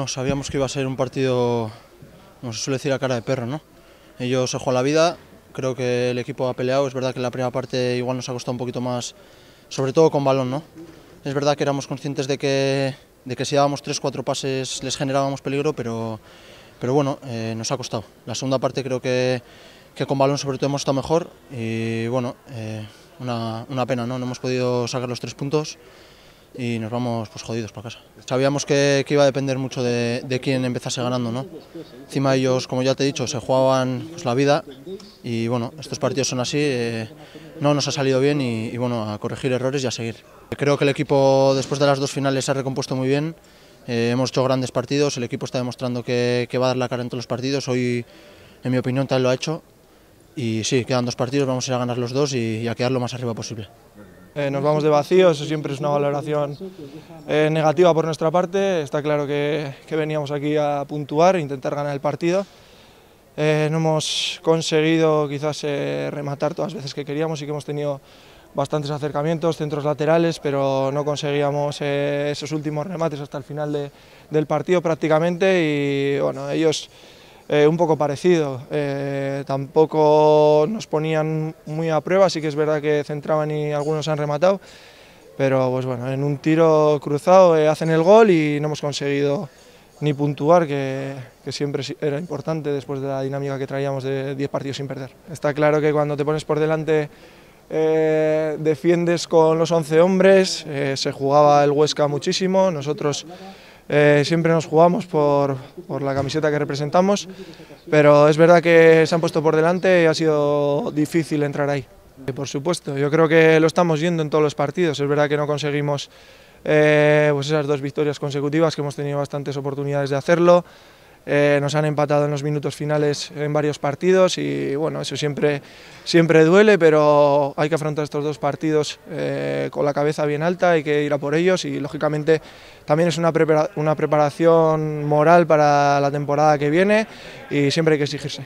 No sabíamos que iba a ser un partido, como se suele decir, a cara de perro, ¿no? Ellos se juegan la vida, creo que el equipo ha peleado, es verdad que en la primera parte igual nos ha costado un poquito más, sobre todo con balón, ¿no? Es verdad que éramos conscientes de que si dábamos 3-4 pases les generábamos peligro, pero bueno, nos ha costado. La segunda parte creo que con balón sobre todo hemos estado mejor y bueno, una pena, ¿no? No hemos podido sacar los 3 puntos. Y nos vamos pues jodidos para casa. Sabíamos que iba a depender mucho de quién empezase ganando, ¿no? Encima ellos, como ya te he dicho, se jugaban pues, la vida y bueno, estos partidos son así, no nos ha salido bien y bueno, a corregir errores y a seguir. Creo que el equipo después de las 2 finales se ha recompuesto muy bien, hemos hecho grandes partidos, el equipo está demostrando que va a dar la cara en todos los partidos, hoy en mi opinión tal lo ha hecho y sí, quedan 2 partidos, vamos a ir a ganar los 2 y a quedar lo más arriba posible. Nos vamos de vacío, eso siempre es una valoración negativa por nuestra parte. Está claro que veníamos aquí a puntuar e intentar ganar el partido. No hemos conseguido quizás rematar todas las veces que queríamos y que hemos tenido bastantes acercamientos, centros laterales, pero no conseguíamos esos últimos remates hasta el final del partido prácticamente y bueno, ellos... un poco parecido, tampoco nos ponían muy a prueba, sí que es verdad que centraban y algunos han rematado, pero pues bueno, en un tiro cruzado hacen el gol y no hemos conseguido ni puntuar, que siempre era importante después de la dinámica que traíamos de 10 partidos sin perder. Está claro que cuando te pones por delante defiendes con los 11 hombres, se jugaba el Huesca muchísimo, nosotros... siempre nos jugamos por la camiseta que representamos, pero es verdad que se han puesto por delante y ha sido difícil entrar ahí. Por supuesto, yo creo que lo estamos viendo en todos los partidos, es verdad que no conseguimos pues esas 2 victorias consecutivas, que hemos tenido bastantes oportunidades de hacerlo, nos han empatado en los minutos finales en varios partidos y bueno, eso siempre duele, pero hay que afrontar estos 2 partidos con la cabeza bien alta, hay que ir a por ellos y lógicamente también es una preparación moral para la temporada que viene y siempre hay que exigirse.